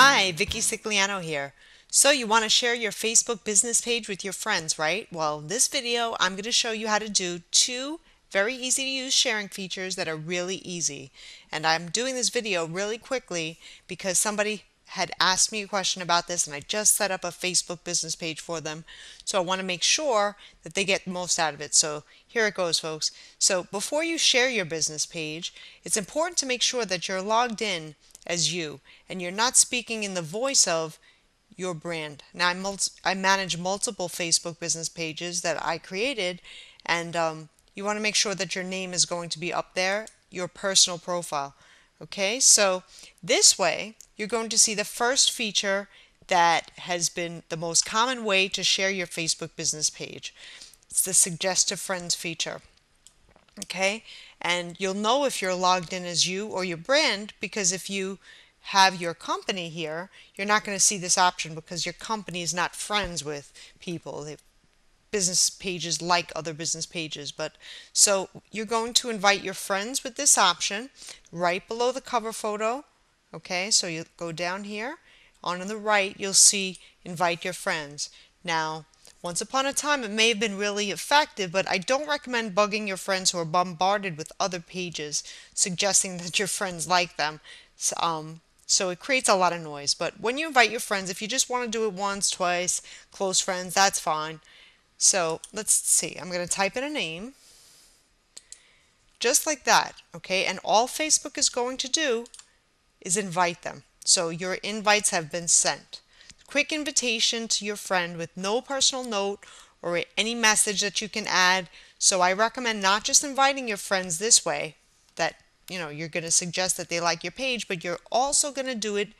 Hi, Vickie Siculiano here. So you want to share your Facebook business page with your friends, right? Well, in this video, I'm going to show you how to do two very easy to use sharing features that are really easy. And I'm doing this video really quickly because somebody had asked me a question about this and I just set up a Facebook business page for them. So I want to make sure that they get the most out of it. So here it goes, folks. So before you share your business page, it's important to make sure that you're logged in as you and you're not speaking in the voice of your brand. Now I manage multiple Facebook business pages that I created, and you want to make sure that your name is going to be up there, your personal profile. Okay, so this way you're going to see the first feature that has been the most common way to share your Facebook business page. It's the suggest to friends feature. Okay, and you'll know if you're logged in as you or your brand, because if you have your company here, you're not going to see this option because your company is not friends with people. They business pages like other business pages, but so you're going to invite your friends with this option right below the cover photo. Okay, so you go down here on the right, you'll see invite your friends. Now once upon a time it may have been really effective, but I don't recommend bugging your friends who are bombarded with other pages suggesting that your friends like them. So it creates a lot of noise. But when you invite your friends, if you just want to do it once, twice, close friends, that's fine. So let's see, I'm going to type in a name just like that. Okay, and all Facebook is going to do is invite them. So your invites have been sent. Quick invitation to your friend with no personal note or any message that you can add. So I recommend not just inviting your friends this way that, you know, you're going to suggest that they like your page, but you're also going to do it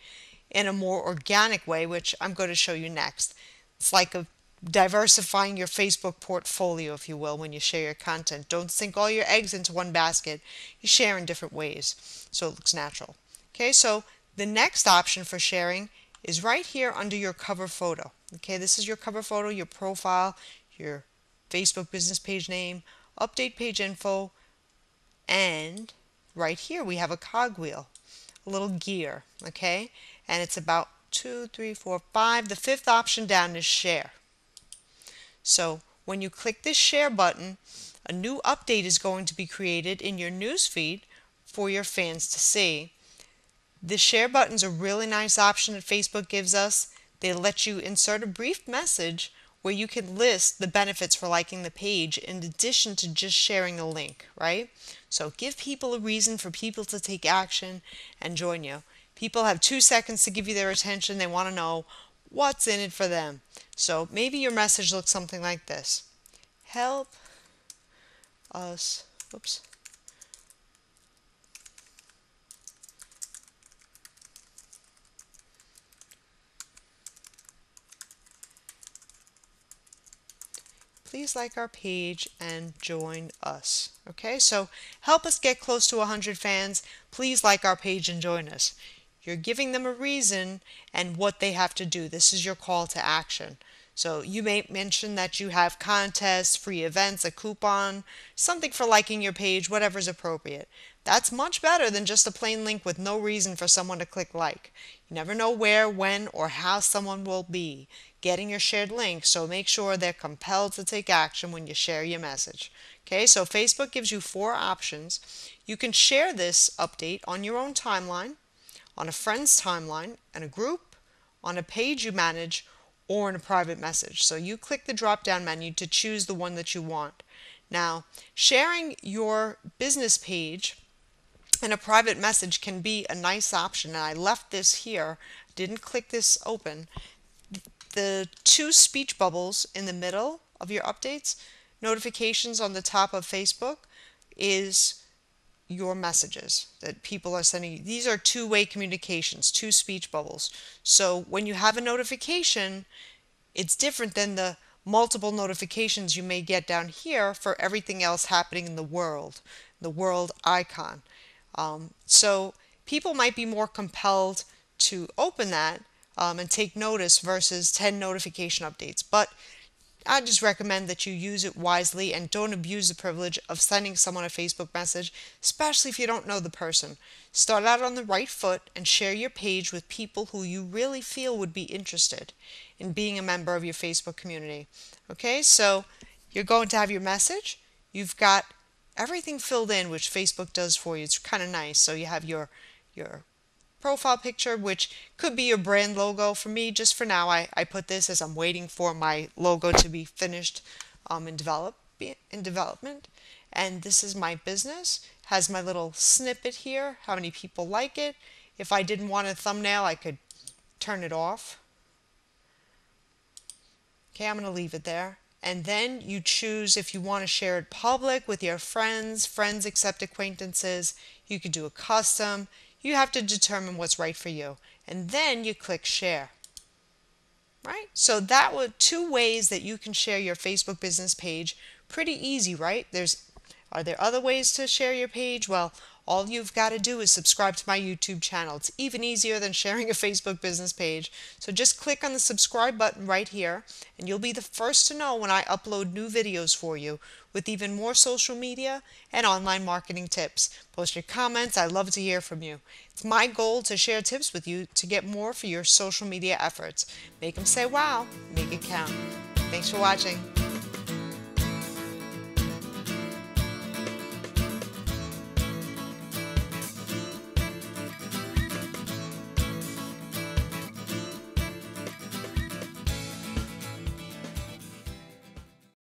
in a more organic way, which I'm going to show you next. It's like a diversifying your Facebook portfolio, if you will, when you share your content. Don't sink all your eggs into one basket. You share in different ways so it looks natural. Okay, so the next option for sharing is right here under your cover photo. Okay, this is your cover photo, your profile, your Facebook business page name, update page info, and right here we have a cogwheel, a little gear. Okay, and it's about 2, 3, 4, 5. The fifth option down is share. So when you click this share button, a new update is going to be created in your newsfeed for your fans to see. The share button's a really nice option that Facebook gives us. They let you insert a brief message where you can list the benefits for liking the page in addition to just sharing a link, right? So give people a reason for people to take action and join you. People have 2 seconds to give you their attention. They want to know what's in it for them. So maybe your message looks something like this. Help us, oops, please like our page and join us. Okay, so help us get close to 100 fans. Please like our page and join us. You're giving them a reason and what they have to do. This is your call to action. So you may mention that you have contests, free events, a coupon, something for liking your page, whatever's appropriate. That's much better than just a plain link with no reason for someone to click like. You never know where, when, or how someone will be getting your shared link, so make sure they're compelled to take action when you share your message. Okay, so Facebook gives you 4 options. You can share this update on your own timeline, on a friend's timeline, and a group, on a page you manage, or in a private message. So you click the drop-down menu to choose the one that you want. Now, sharing your business page and a private message can be a nice option, and I left this here, didn't click this open. The 2 speech bubbles in the middle of your updates, notifications on the top of Facebook, is your messages that people are sending you. These are two-way communications, 2 speech bubbles. So when you have a notification, it's different than the multiple notifications you may get down here for everything else happening in the world icon. So people might be more compelled to open that and take notice versus 10 notification updates. But I just recommend that you use it wisely and don't abuse the privilege of sending someone a Facebook message, especially if you don't know the person. Start out on the right foot and share your page with people who you really feel would be interested in being a member of your Facebook community. Okay, so you're going to have your message. You've got everything filled in, which Facebook does for you. It's kind of nice. So you have your profile picture, which could be your brand logo. For me, just for now, I put this as I'm waiting for my logo to be finished in development. And this is my business. Has my little snippet here, how many people like it. If I didn't want a thumbnail, I could turn it off. Okay, I'm going to leave it there. And then you choose if you want to share it public with your friends except acquaintances. You could do a custom. You have to determine what's right for you. And then you click share. Right? So that were two ways that you can share your Facebook business page. Pretty easy, right? Are there other ways to share your page? Well, all you've got to do is subscribe to my YouTube channel. It's even easier than sharing a Facebook business page. So just click on the subscribe button right here, and you'll be the first to know when I upload new videos for you with even more social media and online marketing tips. Post your comments. I love to hear from you. It's my goal to share tips with you to get more for your social media efforts. Make them say wow. Make it count. Thanks for watching.